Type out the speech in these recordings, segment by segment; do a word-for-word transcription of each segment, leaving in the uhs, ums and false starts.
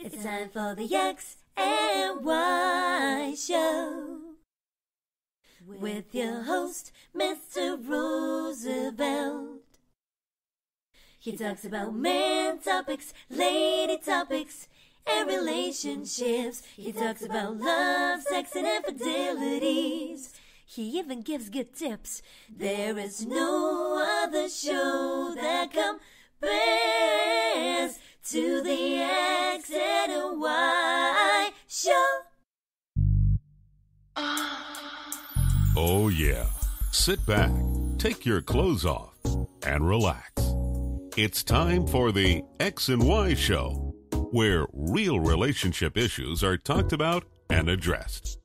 It's time for the X and Y Show with your host, Mister Roosevelt. He talks about man topics, lady topics, and relationships. He talks about love, sex, and infidelities. He even gives good tips. There is no other show that compares to the X and Y Show. Oh yeah. Sit back, take your clothes off, and relax. It's time for the X and Y Show, where real relationship issues are talked about and addressed.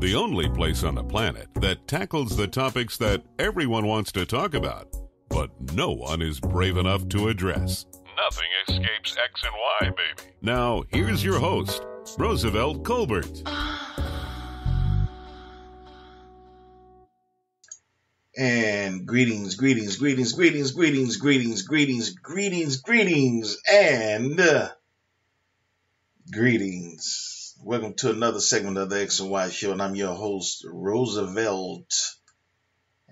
The only place on the planet that tackles the topics that everyone wants to talk about, but no one is brave enough to address. Nothing escapes X and Y, baby. Now, here's your host, Roosevelt Colbert. And greetings, greetings, greetings, greetings, greetings, greetings, greetings, greetings, greetings, and uh, greetings. Welcome to another segment of the X and Y Show, and I'm your host, Roosevelt.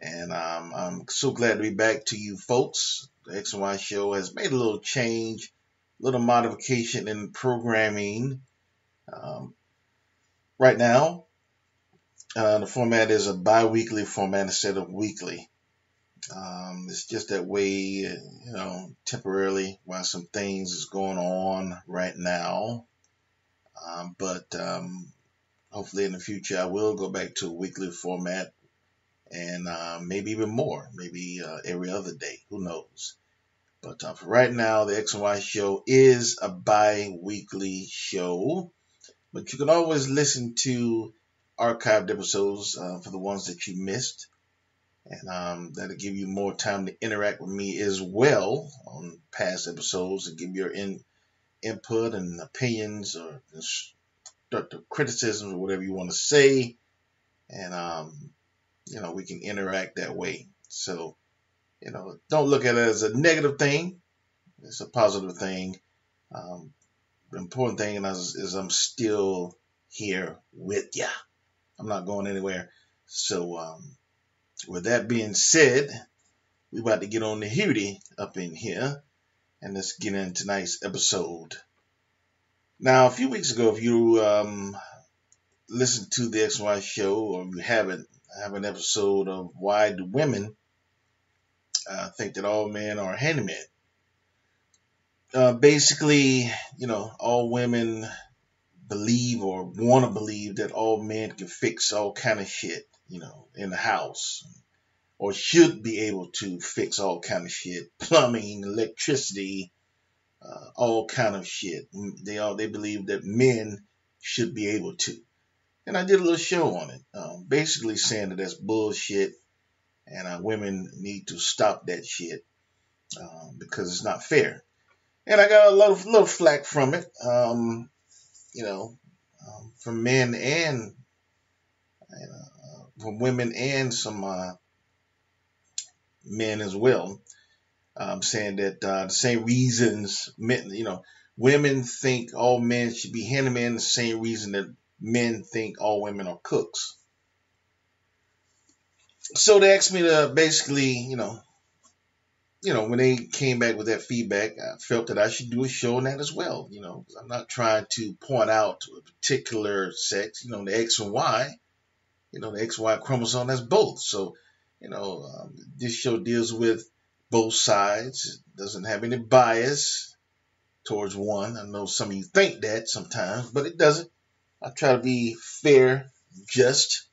And um, I'm so glad to be back to you folks. The X and Y Show has made a little change, a little modification in programming. Um, right now, Uh, the format is a bi-weekly format instead of weekly. Um, it's just that way, you know, temporarily while some things is going on right now. Um, but um, hopefully in the future I will go back to a weekly format and uh, maybe even more, maybe uh, every other day. Who knows? But uh, for right now, the X and Y Show is a bi-weekly show. But you can always listen to archived episodes uh, for the ones that you missed, and um, that'll give you more time to interact with me as well on past episodes and give your in, input and opinions or constructive criticisms or whatever you want to say, and um, you know, we can interact that way. So, you know, don't look at it as a negative thing. It's a positive thing. Um, the important thing is, is I'm still here with ya. I'm not going anywhere. So, um, with that being said, we about to get on the hootie up in here, and let's get into tonight's episode. Now, a few weeks ago, if you um, listened to the X and Y Show, or you haven't, I have an episode of Why Do Women uh, Think That All Men Are Handymen? Uh, basically, you know, all women believe or want to believe that all men can fix all kind of shit, you know, in the house, or should be able to fix all kind of shit, plumbing, electricity, uh, all kind of shit. They all they believe that men should be able to. And I did a little show on it, um, basically saying that that's bullshit, and uh, women need to stop that shit uh, because it's not fair. And I got a lot of little flack from it. Um, You know, um, from men and uh, from women and some uh, men as well, um, saying that uh, the same reasons men, you know, women think all men should be handymen. The same reason that men think all women are cooks. So they asked me to basically, you know, you know, when they came back with that feedback, I felt that I should do a show on that as well. You know, I'm not trying to point out a particular sex, you know, the X and Y, you know, the X, Y chromosome, that's both. So, you know, um, this show deals with both sides. It doesn't have any bias towards one. I know some of you think that sometimes, but it doesn't. I try to be fair, just.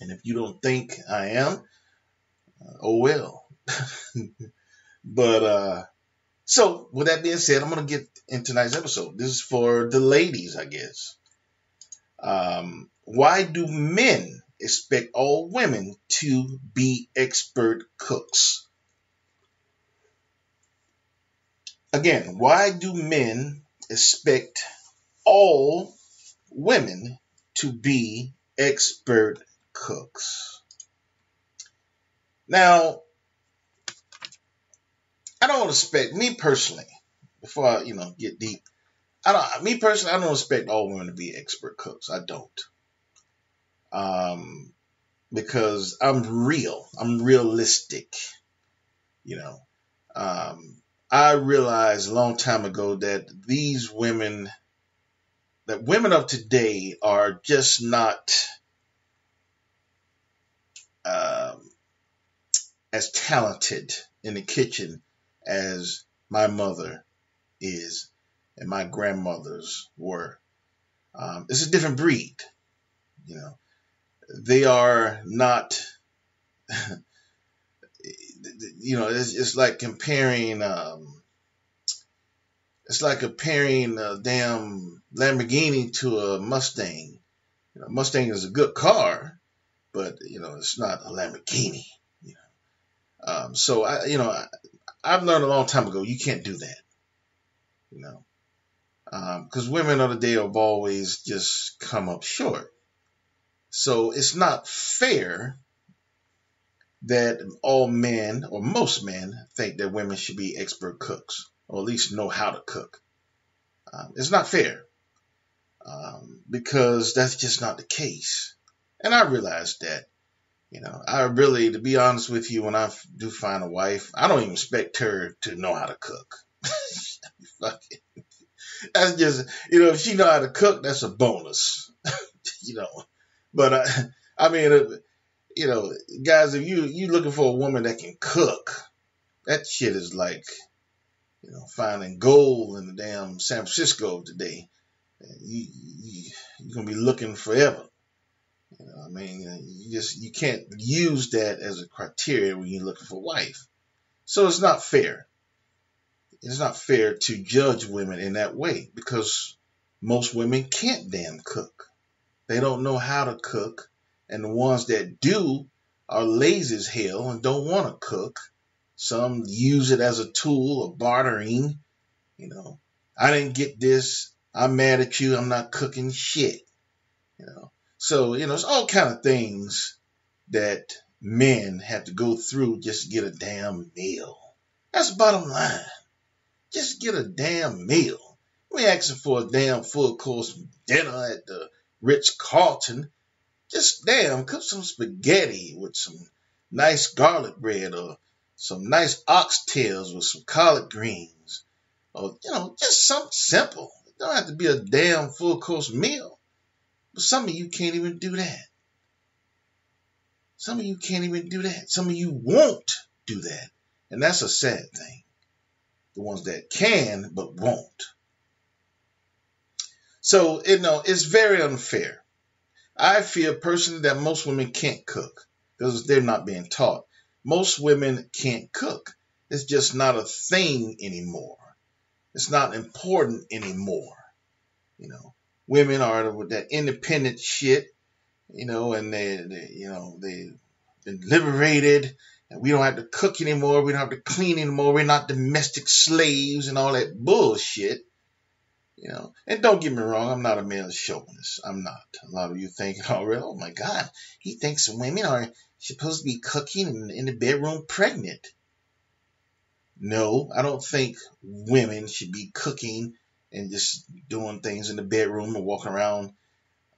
And if you don't think I am, uh, oh well. But uh so with that being said, I'm gonna get into tonight's episode. This is for the ladies, I guess. Um why do men expect all women to be expert cooks? Again, why do men expect all women to be expert cooks? Now, I don't expect, me personally, before I, you know, get deep, I don't. Me personally, I don't expect all women to be expert cooks. I don't. Um, because I'm real. I'm realistic. You know, um, I realized a long time ago that these women, that women of today are just not um, as talented in the kitchen as my mother is and my grandmothers were. Um, it's a different breed, you know. They are not, you know, it's, it's like comparing, um, it's like comparing a damn Lamborghini to a Mustang. You know, Mustang is a good car, but, you know, it's not a Lamborghini, you know. Um, so, I, you know, I, I've learned a long time ago, you can't do that, you know, because um, women of the day have always just come up short. So it's not fair that all men or most men think that women should be expert cooks or at least know how to cook. Um, it's not fair um, because that's just not the case. And I realized that, you know, I really, to be honest with you, when I do find a wife, I don't even expect her to know how to cook. That's just, you know, if she know how to cook, that's a bonus, you know. But, I, I mean, you know, guys, if you, you looking for a woman that can cook, that shit is like, you know, finding gold in the damn San Francisco today. You, you, you're going to be looking forever. You know, I mean, you just, you can't use that as a criteria when you're looking for a wife. So it's not fair. It's not fair to judge women in that way because most women can't damn cook. They don't know how to cook, and the ones that do are lazy as hell and don't want to cook. Some use it as a tool of bartering. You know, I didn't get this. I'm mad at you. I'm not cooking shit. You know, so, you know, it's all kind of things that men have to go through just to get a damn meal. That's the bottom line. Just get a damn meal. We asking for a damn full course dinner at the Rich Carlton. Just damn cook some spaghetti with some nice garlic bread or some nice oxtails with some collard greens, or, you know, just something simple. It don't have to be a damn full course meal. But some of you can't even do that. Some of you can't even do that. Some of you won't do that. And that's a sad thing. The ones that can but won't. So, you know, it's very unfair. I feel personally that most women can't cook because they're not being taught. Most women can't cook. It's just not a thing anymore. It's not important anymore. You know, women are with that independent shit, you know, and they, they you know, they, they're liberated and we don't have to cook anymore. We don't have to clean anymore. We're not domestic slaves and all that bullshit. You know, and don't get me wrong, I'm not a male chauvinist. I'm not. A lot of you thinking already, oh my God, he thinks women are supposed to be cooking in, in the bedroom pregnant. No, I don't think women should be cooking and just doing things in the bedroom and walking around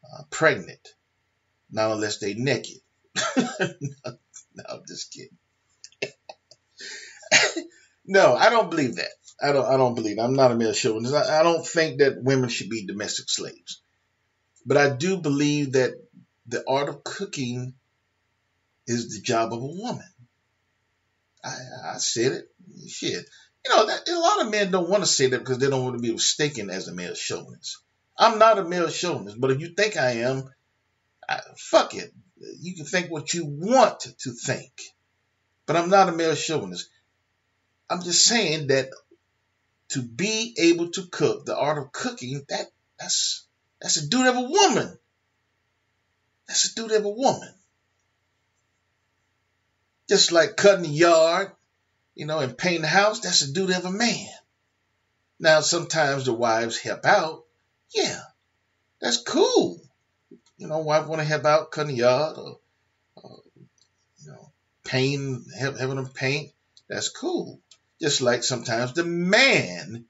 uh, pregnant. Not unless they're naked. no, no, I'm just kidding. No, I don't believe that. I don't. I don't believe. I'm not a male chauvinist. I, I don't think that women should be domestic slaves, but I do believe that the art of cooking is the job of a woman. I, I said it. Shit. You know, that, a lot of men don't want to say that because they don't want to be mistaken as a male chauvinist. I'm not a male chauvinist, but if you think I am, I, fuck it. You can think what you want to think, but I'm not a male chauvinist. I'm just saying that. To be able to cook, the art of cooking, that that's that's a duty of a woman. That's a duty of a woman. Just like cutting the yard, you know, and painting the house, that's a duty of a man. Now, sometimes the wives help out. Yeah, that's cool. You know, wife want to help out cutting the yard or, or you know, paint, help, having them paint. That's cool. Just like sometimes the man,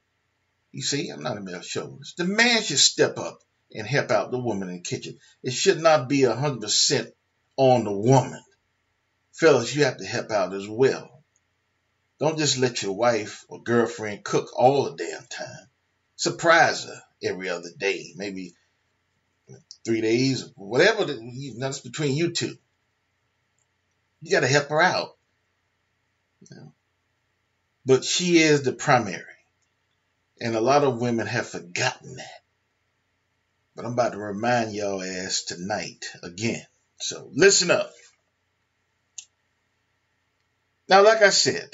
You see, I'm not a male chauvinist. The man should step up and help out the woman in the kitchen. It should not be one hundred percent on the woman. Fellas, you have to help out as well. Don't just let your wife or girlfriend cook all the damn time. Surprise her every other day, maybe three days, whatever. That's between you two. You got to help her out. You know? But she is the primary. And a lot of women have forgotten that. But I'm about to remind y'all ass tonight again. So listen up. Now, like I said,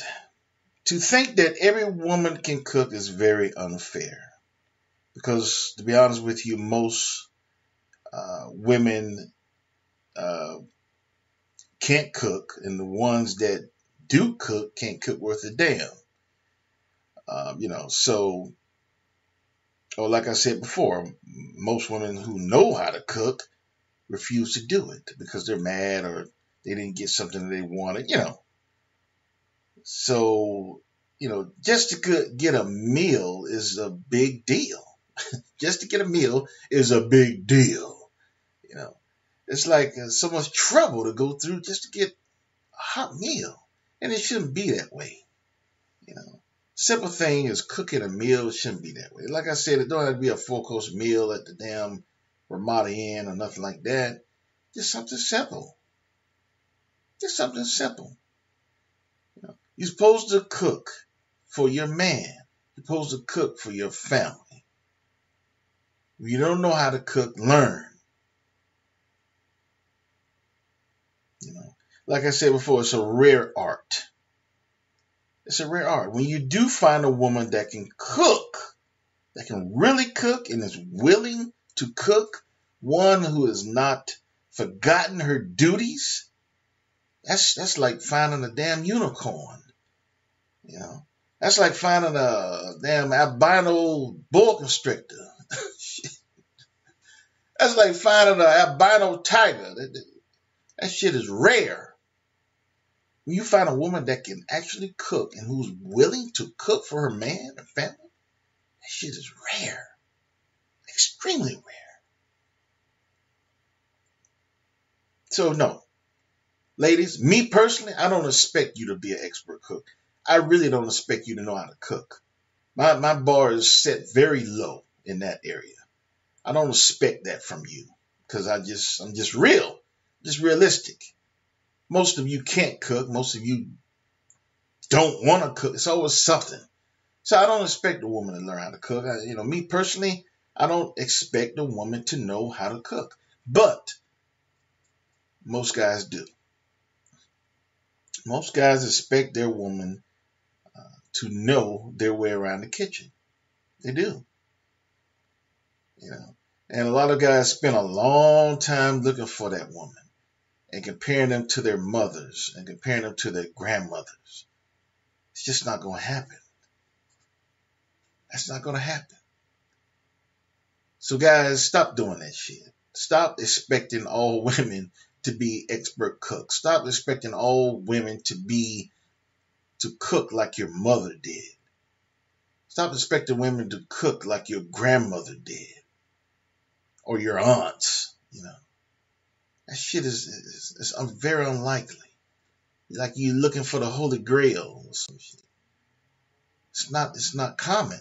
to think that every woman can cook is very unfair. Because, to be honest with you, most uh, women uh, can't cook. And the ones that do cook can't cook worth a damn. Um, you know, so, or like I said before, most women who know how to cook refuse to do it because they're mad or they didn't get something that they wanted, you know. So, you know, just to get a meal is a big deal. Just to get a meal is a big deal. You know, it's like so much trouble to go through just to get a hot meal. And it shouldn't be that way, you know. Simple thing is cooking a meal shouldn't be that way. Like I said, it don't have to be a full-course meal at the damn Ramada Inn or nothing like that. Just something simple. Just something simple. You know, you're supposed to cook for your man. You're supposed to cook for your family. If you don't know how to cook, learn. You know, like I said before, it's a rare art. It's a rare art. When you do find a woman that can cook, that can really cook and is willing to cook, one who has not forgotten her duties, that's that's like finding a damn unicorn. You know, that's like finding a damn albino boa constrictor. That's like finding an albino tiger. That, that, that shit is rare. When you find a woman that can actually cook and who's willing to cook for her man or family, that shit is rare. Extremely rare. So no. Ladies, me personally, I don't expect you to be an expert cook. I really don't expect you to know how to cook. My, my bar is set very low in that area. I don't expect that from you because I just, I'm just real, just realistic. Most of you can't cook. Most of you don't want to cook. It's always something. So I don't expect a woman to learn how to cook. I, you know, me personally, I don't expect a woman to know how to cook. But most guys do. Most guys expect their woman uh, to know their way around the kitchen. They do. You know, and a lot of guys spend a long time looking for that woman. And comparing them to their mothers and comparing them to their grandmothers. It's just not going to happen. That's not going to happen. So guys, stop doing that shit. Stop expecting all women to be expert cooks. Stop expecting all women to be, to cook like your mother did. Stop expecting women to cook like your grandmother did. Or your aunts, you know. That shit is, is, is very unlikely. Like you looking for the Holy Grail or some shit. It's not, it's not common.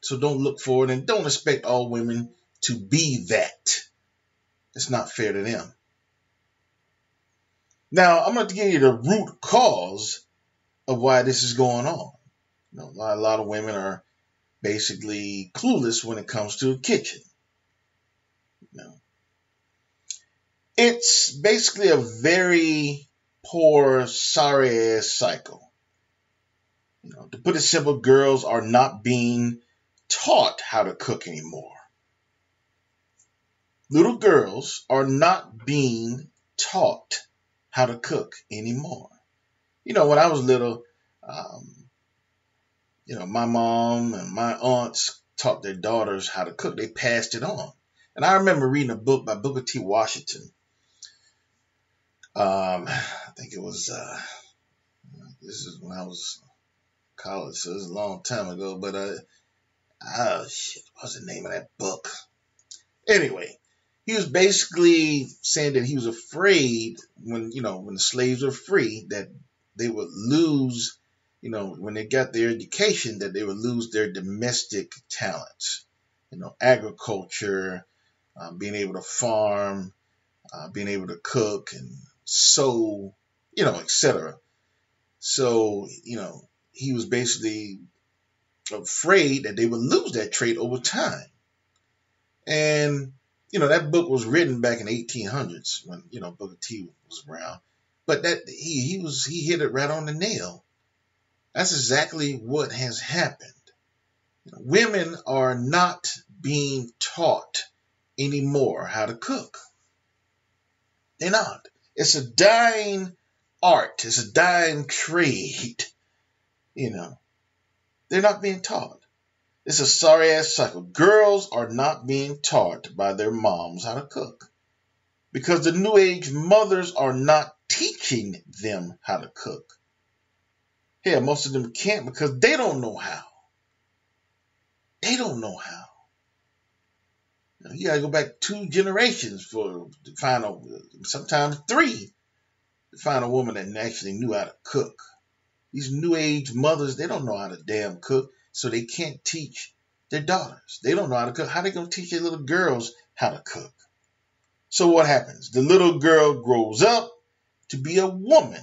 So don't look for it and don't expect all women to be that. It's not fair to them. Now, I'm going to give you the root cause of why this is going on. You know, a lot of women are basically clueless when it comes to a kitchen. You know. It's basically a very poor, sorry-ass cycle. You know, to put it simple, girls are not being taught how to cook anymore. Little girls are not being taught how to cook anymore. You know, when I was little, um, you know, my mom and my aunts taught their daughters how to cook. They passed it on. And I remember reading a book by Booker T. Washington. Um, I think it was, uh, this is when I was college, so it was a long time ago, but uh, oh shit, what was the name of that book? Anyway, he was basically saying that he was afraid when, you know, when the slaves were free, that they would lose, you know, when they got their education, that they would lose their domestic talents, you know, agriculture, um, being able to farm, uh, being able to cook and sew, you know, et cetera. So, you know, he was basically afraid that they would lose that trait over time. And, you know, that book was written back in the eighteen hundreds when, you know, Booker T was around. But that he, he was he hit it right on the nail. That's exactly what has happened. You know, women are not being taught anymore how to cook. They're not. It's a dying art. It's a dying trade. You know, they're not being taught. It's a sorry-ass cycle. Girls are not being taught by their moms how to cook because the new age mothers are not teaching them how to cook. Hell, most of them can't because they don't know how. They don't know how. You gotta go back two generations for to find a, sometimes three, to find a woman that actually knew how to cook. These new age mothers, they don't know how to damn cook, so they can't teach their daughters. They don't know how to cook. How are they gonna teach their little girls how to cook? So what happens? The little girl grows up to be a woman,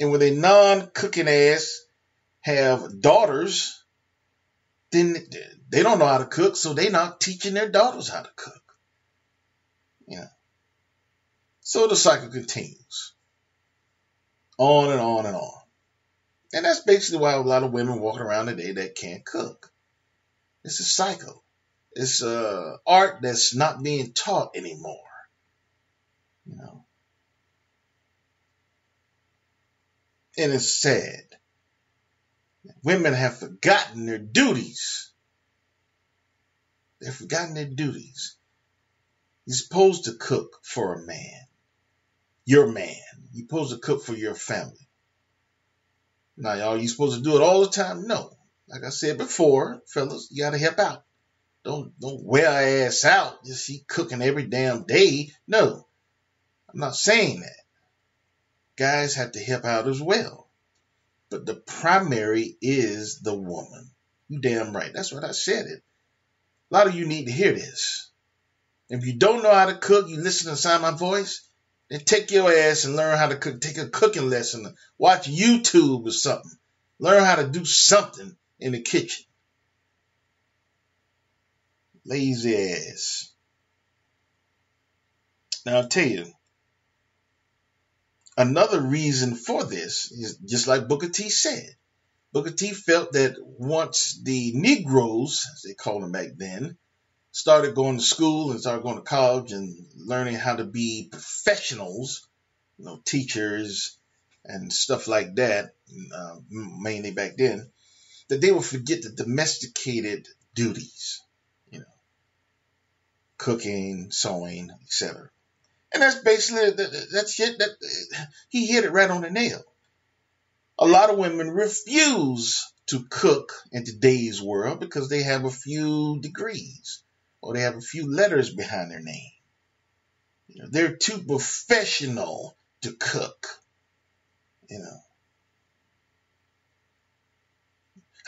and when they non-cooking ass have daughters, then they don't know how to cook, so they're not teaching their daughters how to cook. Yeah. So the cycle continues. On and on and on. And that's basically why a lot of women walking around today that can't cook. It's a cycle. It's uh, art that's not being taught anymore. You know. And it's sad. Women have forgotten their duties. They've forgotten their duties. You're supposed to cook for a man. Your man. You're supposed to cook for your family. Now, y'all, you supposed to do it all the time? No. Like I said before, fellas, you got to help out. Don't, don't wear her ass out. Just she cooking every damn day. No. I'm not saying that. Guys have to help out as well. But the primary is the woman. You damn right. That's what I said it. A lot of you need to hear this. If you don't know how to cook, you listen to Sound My Voice, then take your ass and learn how to cook. Take a cooking lesson. Watch YouTube or something. Learn how to do something in the kitchen. Lazy ass. Now, I'll tell you. Another reason for this is just like Booker T said. Booker T felt that once the Negroes, as they called them back then, started going to school and started going to college and learning how to be professionals, you know, teachers and stuff like that, uh, mainly back then, that they would forget the domesticated duties, you know, cooking, sewing, et cetera. And that's basically that shit that he hit it right on the nail. A lot of women refuse to cook in today's world because they have a few degrees or they have a few letters behind their name. You know, they're too professional to cook. You know,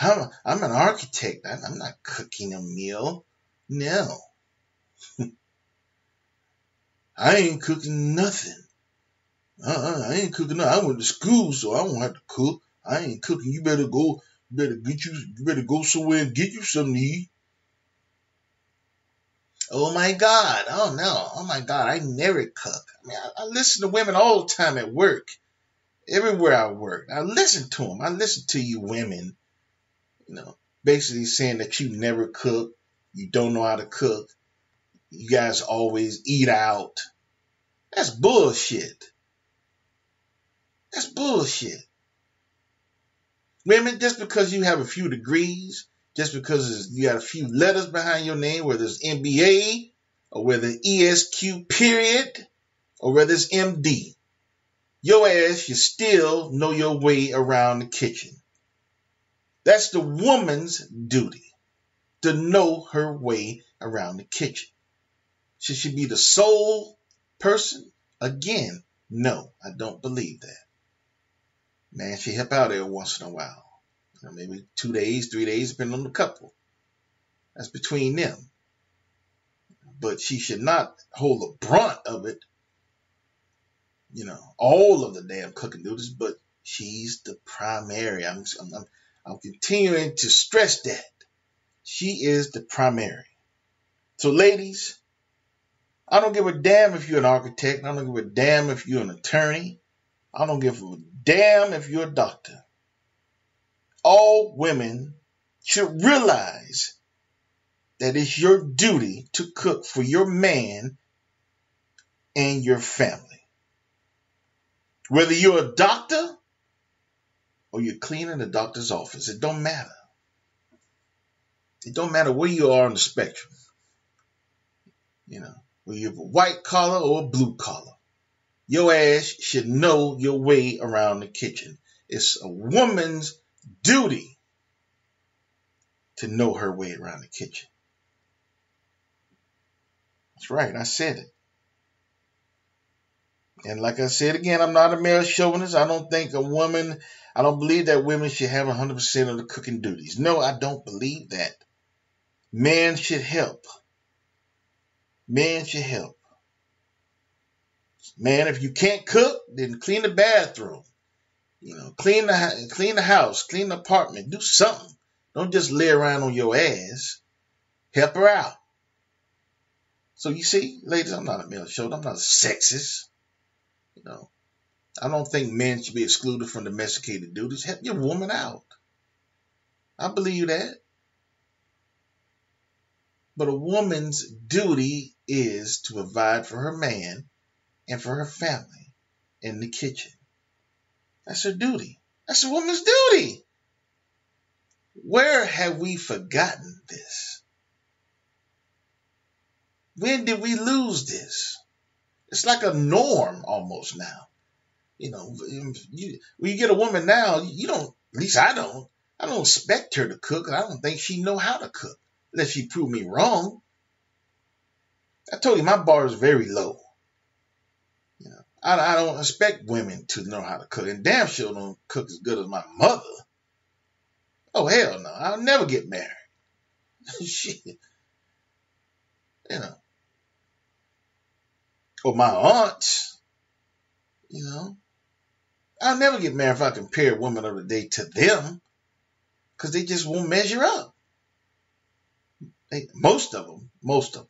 I'm, a, I'm an architect. I'm not cooking a meal. No. I ain't cooking nothing. Uh-uh, I ain't cooking nothing. I went to school, so I don't have to cook. I ain't cooking. You better go. You better get you. You better go somewhere and get you something to eat. Oh my God! Oh no! Oh my God! I never cook. I mean, I, I listen to women all the time at work. Everywhere I work, I listen to them. I listen to you women. You know, basically saying that you never cook. You don't know how to cook. You guys always eat out. That's bullshit. That's bullshit. Women, just because you have a few degrees, just because you got a few letters behind your name, whether it's M B A or whether it's E S Q period or whether it's M D, your ass should still know your way around the kitchen. That's the woman's duty, to know her way around the kitchen. Should she be the sole person? Again, no, I don't believe that. Man, she help out every once in a while. You know, maybe two days, three days, depending on the couple. That's between them. But she should not hold the brunt of it, you know, all of the damn cooking duties, but she's the primary. I'm, I'm, I'm continuing to stress that. She is the primary. So, ladies, I don't give a damn if you're an architect. I don't give a damn if you're an attorney. I don't give a damn if you're a doctor. All women should realize that it's your duty to cook for your man and your family. Whether you're a doctor or you're cleaning the doctor's office, it don't matter. It don't matter where you are on the spectrum. You know, whether you're a white collar or a blue collar, your ass should know your way around the kitchen. It's a woman's duty to know her way around the kitchen. That's right, I said it. And like I said again, I'm not a male chauvinist. I don't think a woman, I don't believe that women should have one hundred percent of the cooking duties. No, I don't believe that. Men should help. Men should help. Man, if you can't cook, then clean the bathroom. You know, clean the, clean the house, clean the apartment, do something. Don't just lay around on your ass. Help her out. So you see, ladies, I'm not a male chauvinist. I'm not a sexist. You know, I don't think men should be excluded from domesticated duties. Help your woman out. I believe that. But a woman's duty is to provide for her man and for her family in the kitchen. That's her duty. That's a woman's duty. Where have we forgotten this? When did we lose this? It's like a norm almost now. You know, you, when you get a woman now, you don't, at least I don't, I don't expect her to cook. I don't think she know how to cook unless she prove me wrong. I told you my bar is very low. You know, I, I don't expect women to know how to cook. And damn sure don't cook as good as my mother. Oh, hell no. I'll never get married. Shit. You know. Or my aunts, you know. I'll never get married if I compare women of the day to them, because they just won't measure up. They, most of them, most of them,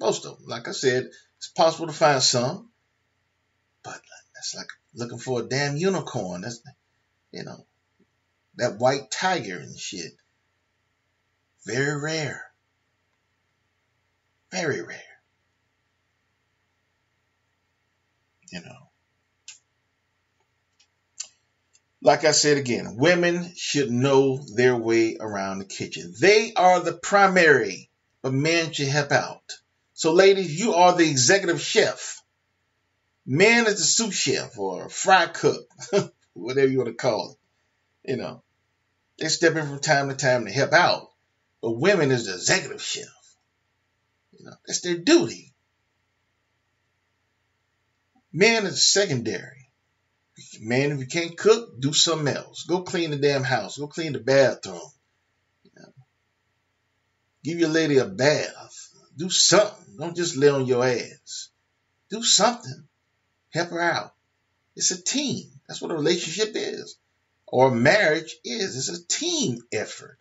most of them. Like I said, it's possible to find some, but that's like looking for a damn unicorn. That's, you know, that white tiger and shit. Very rare. Very rare. You know, like I said again, women should know their way around the kitchen. They are the primary, but men should help out. So, ladies, you are the executive chef. Man is the sous chef or fry cook, whatever you want to call it. You know, they step in from time to time to help out, but women is the executive chef. You know, that's their duty. Men is secondary. Man, if you can't cook, do something else. Go clean the damn house. Go clean the bathroom. You know, give your lady a bath. Do something. Don't just lay on your ass. Do something. Help her out. It's a team. That's what a relationship is. Or marriage is. It's a team effort.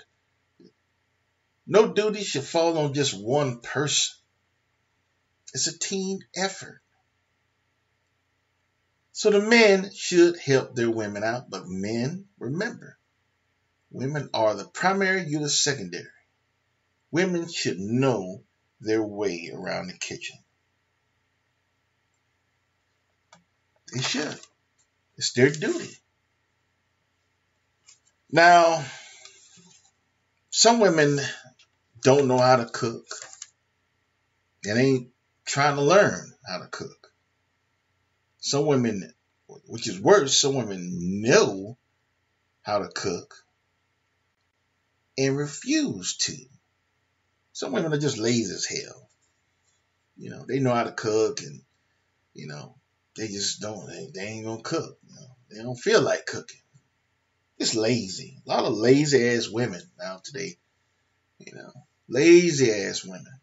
No duty should fall on just one person. It's a team effort. So the men should help their women out. But men, remember, women are the primary, you the secondary. Women should know their way around the kitchen. They should. It's their duty. Now, some women don't know how to cook and ain't trying to learn how to cook. Some women which is worse, some women know how to cook and refuse to. Some women are just lazy as hell. You know, they know how to cook and, you know, they just don't, they, they ain't gonna cook. You know, they don't feel like cooking. It's lazy. A lot of lazy ass women now today, you know, lazy ass women.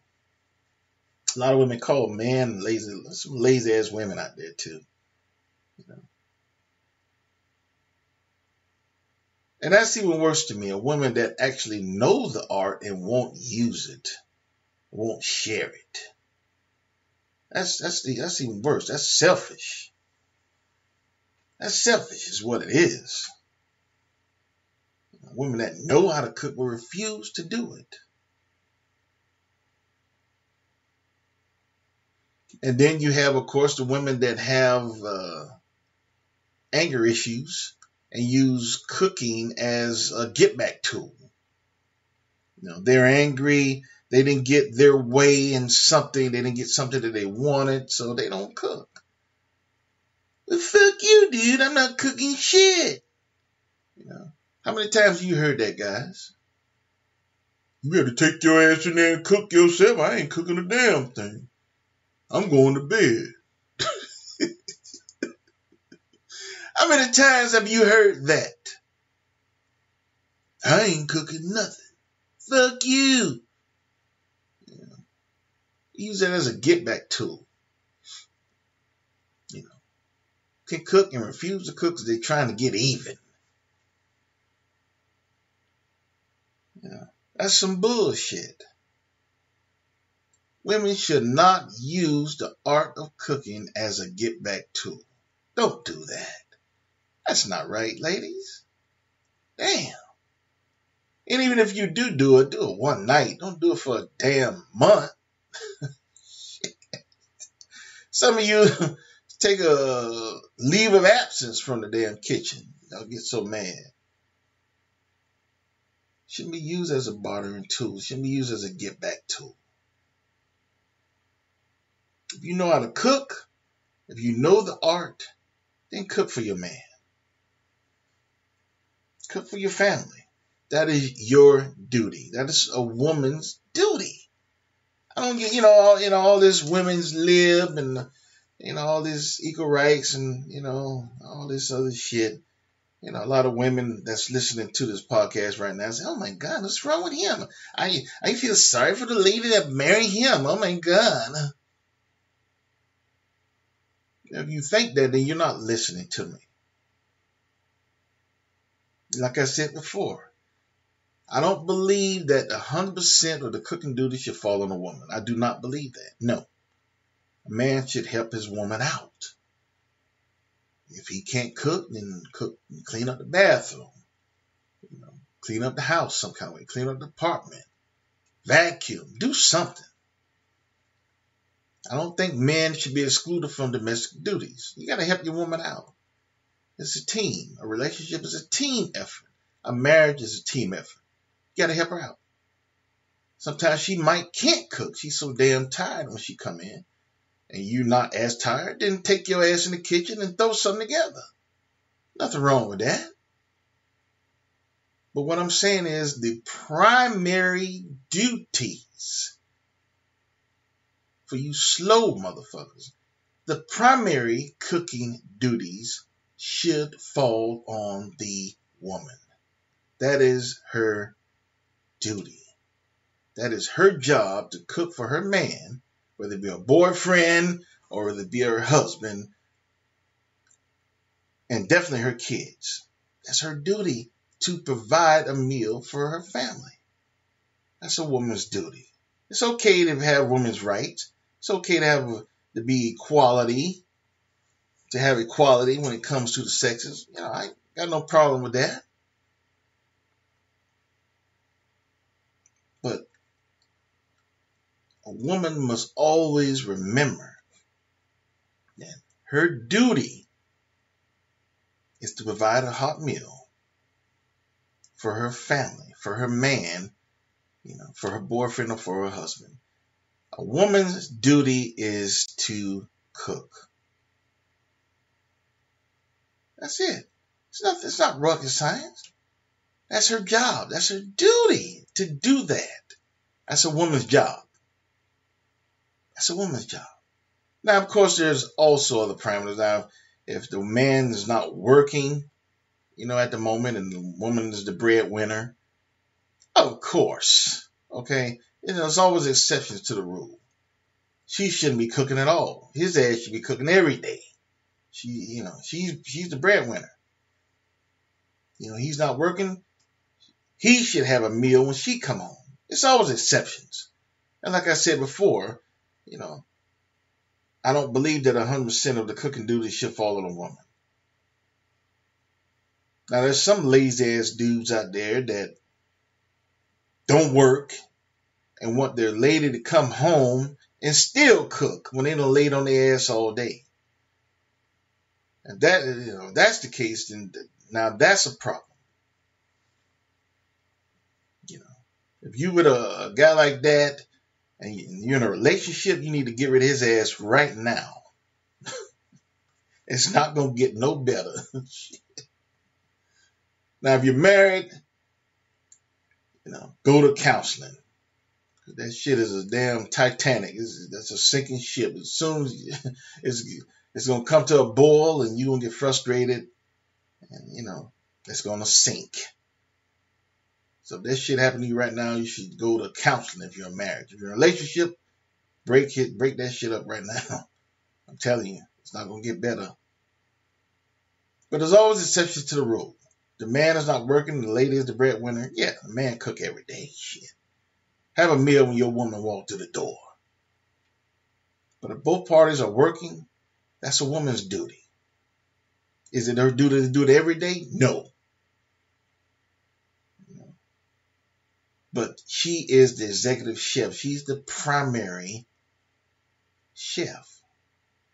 A lot of women call men lazy, some lazy ass women out there too. You know? And that's even worse to me, a woman that actually knows the art and won't use it, won't share it. That's that's the, that's even worse. That's selfish. That's selfish is what it is. Women that know how to cook will refuse to do it. And then you have, of course, the women that have uh, anger issues and use cooking as a get-back tool. You know, they're angry. They didn't get their way in something. They didn't get something that they wanted, so they don't cook. Well, fuck you, dude. I'm not cooking shit. You know, how many times have you heard that, guys? You better take your ass in there and cook yourself. I ain't cooking a damn thing. I'm going to bed. How many times have you heard that? I ain't cooking nothing. Fuck you. You know, use that as a get-back tool. You know, can cook and refuse to cook because they're trying to get even. You know, that's some bullshit. Women should not use the art of cooking as a get-back tool. Don't do that. That's not right, ladies. Damn. And even if you do do it, do it one night. Don't do it for a damn month. Some of you take a leave of absence from the damn kitchen. Y'all get so mad. Shouldn't be used as a bartering tool. Shouldn't be used as a get-back tool. If you know how to cook, if you know the art, then cook for your man. Cook for your family. That is your duty. That is a woman's duty. I don't get, you know, all, you know, all this women's lib and, you know, all this equal rights and, you know, all this other shit. You know, a lot of women that's listening to this podcast right now say, oh, my God, what's wrong with him? I, I feel sorry for the lady that married him. Oh, my God. If you think that, then you're not listening to me. Like I said before, I don't believe that one hundred percent of the cooking duty should fall on a woman. I do not believe that. No. A man should help his woman out. If he can't cook, then cook and clean up the bathroom. You know, clean up the house some kind of way. Clean up the apartment. Vacuum. Do something. I don't think men should be excluded from domestic duties. You got to help your woman out. It's a team. A relationship is a team effort. A marriage is a team effort. You got to help her out. Sometimes she might can't cook. She's so damn tired when she come in. And you're not as tired, then take your ass in the kitchen and throw something together. Nothing wrong with that. But what I'm saying is the primary duties for you slow motherfuckers, the primary cooking duties should fall on the woman. That is her duty. That is her job to cook for her man, whether it be a boyfriend or whether it be her husband, and definitely her kids. That's her duty to provide a meal for her family. That's a woman's duty. It's okay to have women's rights. It's okay to have to be equality, to have equality when it comes to the sexes. You know, I got no problem with that. But a woman must always remember that her duty is to provide a hot meal for her family, for her man, you know, for her boyfriend or for her husband. A woman's duty is to cook. That's it. It's not, it's not rocket science. That's her job. That's her duty to do that. That's a woman's job. That's a woman's job. Now, of course, there's also other parameters. Now, if the man is not working, you know, at the moment, and the woman is the breadwinner, of course, okay, you know, there's always exceptions to the rule. She shouldn't be cooking at all. His ass should be cooking every day. She, you know, she's she's the breadwinner. You know, he's not working. He should have a meal when she come home. It's always exceptions. And like I said before, you know, I don't believe that one hundred percent of the cooking duties should fall on a woman. Now, there's some lazy-ass dudes out there that don't work and want their lady to come home and still cook when they done laid on their ass all day. And that, you know, that's the case, then now that's a problem. You know, if you with a, a guy like that and you're in a relationship, you need to get rid of his ass right now. It's not going to get no better. Now, if you're married, you know, go to counseling. That shit is a damn Titanic. It's, that's a sinking ship. As soon as you, it's it's gonna come to a boil, and you're gonna get frustrated, and you know it's gonna sink. So if that shit happened to you right now, you should go to counseling if you're married. If you're in a relationship, break it, break that shit up right now. I'm telling you, it's not gonna get better. But there's always exceptions to the rule. The man is not working, the lady is the breadwinner. Yeah, the man cook every day. Shit. Have a meal when your woman walks through the door. But if both parties are working, that's a woman's duty. Is it her duty to do it every day? No. But she is the executive chef. She's the primary chef.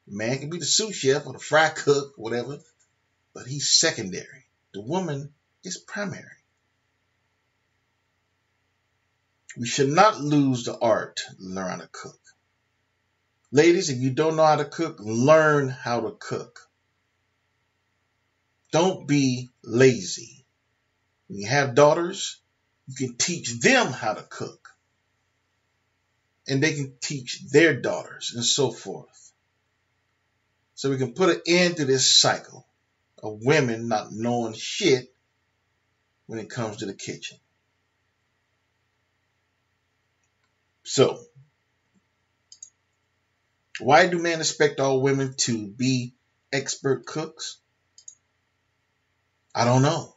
The man can be the sous chef or the fry cook, whatever, but he's secondary. The woman is primary. We should not lose the art to learn how to cook. Ladies, if you don't know how to cook, learn how to cook. Don't be lazy. When you have daughters, you can teach them how to cook. And they can teach their daughters and so forth. So we can put an end to this cycle of women not knowing shit when it comes to the kitchen. So, why do men expect all women to be expert cooks? I don't know.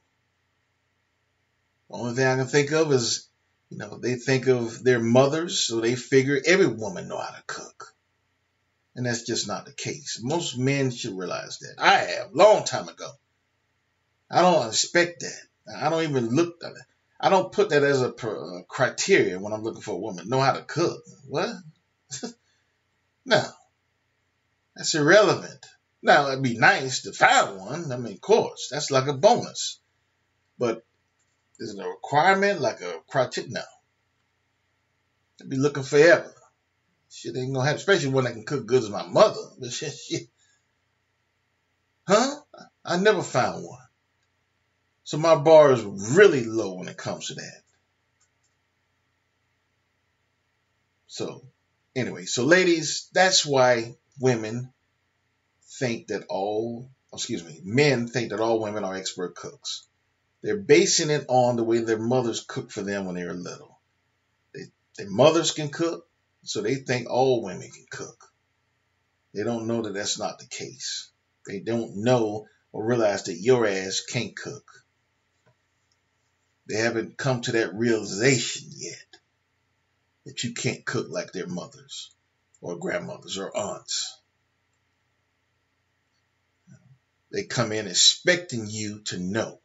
The only thing I can think of is, you know, they think of their mothers, so they figure every woman know how to cook. And that's just not the case. Most men should realize that. I have, long time ago. I don't expect that. I don't even look at it. I don't put that as a criteria when I'm looking for a woman. Know how to cook. What? No. That's irrelevant. Now, it'd be nice to find one. I mean, of course. That's like a bonus. But is it a requirement? Like a criteria? No. I'd be looking forever. Shit ain't gonna happen, especially when I can cook good as my mother. But shit, shit. Huh? I never found one. So my bar is really low when it comes to that. So, anyway, so ladies, that's why women think that all, excuse me, men think that all women are expert cooks. They're basing it on the way their mothers cooked for them when they were little. They, their mothers can cook, so they think all women can cook. They don't know that that's not the case. They don't know or realize that your ass can't cook. They haven't come to that realization yet that you can't cook like their mothers or grandmothers or aunts. They come in expecting you to know.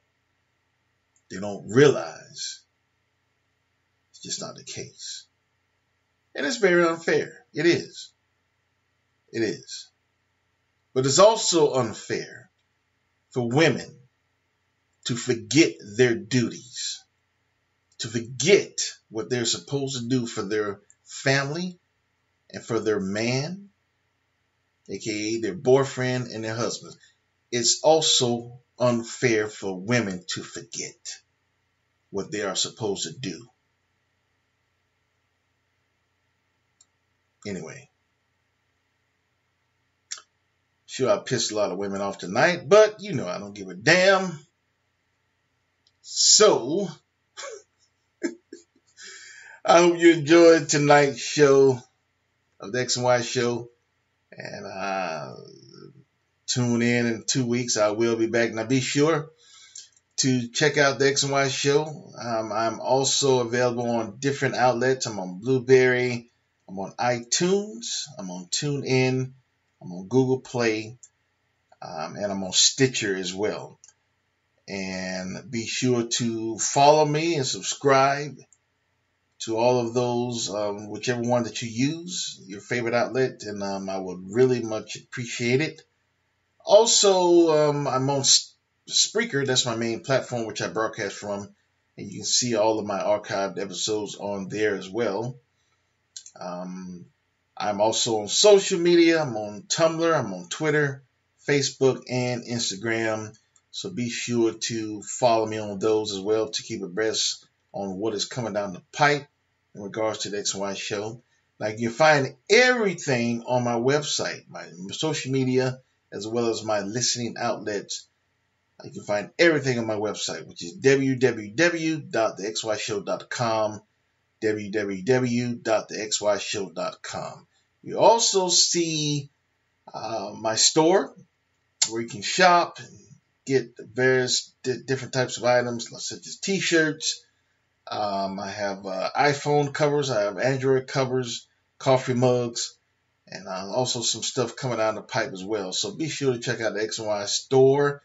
They don't realize it's just not the case. And it's very unfair. It is. It is. But it's also unfair for women to forget their duties, to forget what they're supposed to do for their family and for their man, aka their boyfriend and their husband. it's also unfair for women to forget what they are supposed to do. Anyway, sure, I pissed a lot of women off tonight, but you know I don't give a damn. So, I hope you enjoyed tonight's show of the X and Y Show, and uh, tune in in two weeks. I will be back. Now, be sure to check out the X and Y Show. Um, I'm also available on different outlets. I'm on Blueberry. I'm on iTunes. I'm on TuneIn. I'm on Google Play. Um, and I'm on Stitcher as well. And be sure to follow me and subscribe to all of those, um, whichever one that you use, your favorite outlet. And um, I would really much appreciate it. Also, um, I'm on Spreaker. That's my main platform, which I broadcast from. And you can see all of my archived episodes on there as well. Um, I'm also on social media. I'm on Tumblr. I'm on Twitter, Facebook, and Instagram. So be sure to follow me on those as well to keep abreast on what is coming down the pipe in regards to the X and Y Show. Like, you can find everything on my website, my social media, as well as my listening outlets. You can find everything on my website, which is w w w dot the x y show dot com. w w w dot the x y show dot com. You also see uh, my store where you can shop and get various di- different types of items, such as t-shirts. Um, I have uh, iPhone covers, I have Android covers, coffee mugs, and uh, also some stuff coming out of the pipe as well. So be sure to check out the X and Y store,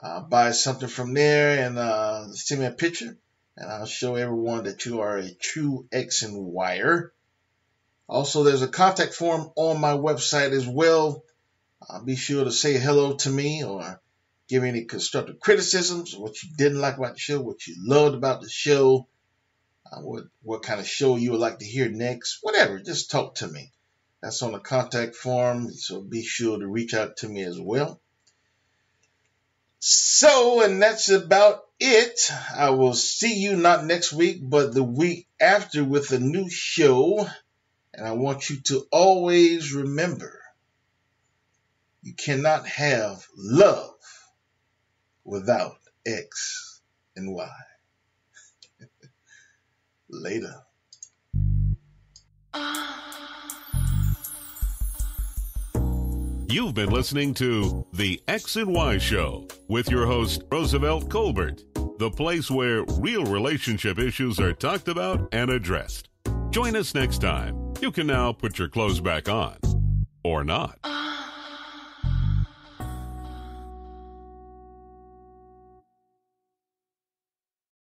uh, buy something from there, and uh, send me a picture. And I'll show everyone that you are a true X and Yer. Also, there's a contact form on my website as well. Uh, be sure to say hello to me or give any constructive criticisms, what you didn't like about the show, what you loved about the show, uh, what, what kind of show you would like to hear next, whatever. Just talk to me. That's on the contact form, so be sure to reach out to me as well. So, and that's about it. I will see you not next week, but the week after with a new show. And I want you to always remember, you cannot have love without X and Y. Later. You've been listening to The X and Y Show with your host, Roosevelt Colbert, the place where real relationship issues are talked about and addressed. Join us next time. You can now put your clothes back on, or not.